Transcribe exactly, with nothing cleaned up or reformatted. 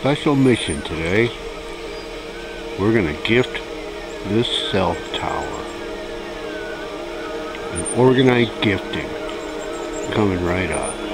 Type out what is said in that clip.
Special mission today. We're going to gift this cell tower. An organized gifting coming right up.